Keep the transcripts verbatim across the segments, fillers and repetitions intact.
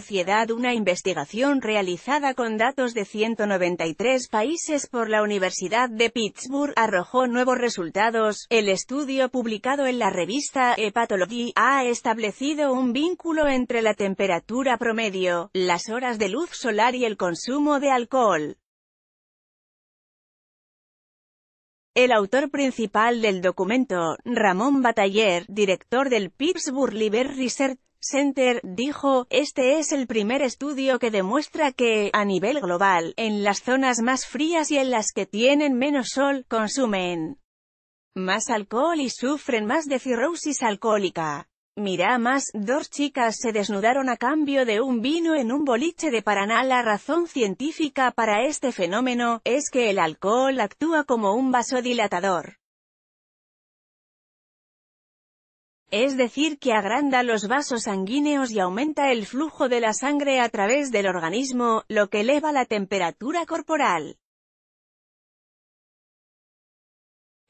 sociedad una investigación realizada con datos de ciento noventa y tres países por la Universidad de Pittsburgh arrojó nuevos resultados. El estudio publicado en la revista Hepatology ha establecido un vínculo entre la temperatura promedio, las horas de luz solar y el consumo de alcohol. El autor principal del documento, Ramón Bataller, director del Pittsburgh Liver Research Center, dijo: "Este es el primer estudio que demuestra que, a nivel global, en las zonas más frías y en las que tienen menos sol, consumen más alcohol y sufren más de cirrosis alcohólica. Mira más, dos chicas se desnudaron a cambio de un vino en un boliche de Paraná. La razón científica para este fenómeno es que el alcohol actúa como un vasodilatador. Es decir, que agranda los vasos sanguíneos y aumenta el flujo de la sangre a través del organismo, lo que eleva la temperatura corporal.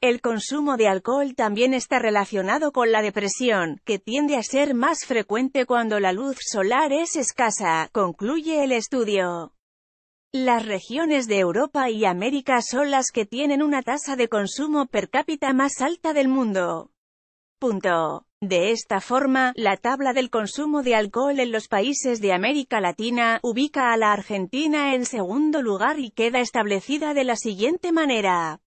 El consumo de alcohol también está relacionado con la depresión, que tiende a ser más frecuente cuando la luz solar es escasa", concluye el estudio. Las regiones de Europa y América son las que tienen una tasa de consumo per cápita más alta del mundo. Punto. De esta forma, la tabla del consumo de alcohol en los países de América Latina ubica a la Argentina en segundo lugar y queda establecida de la siguiente manera.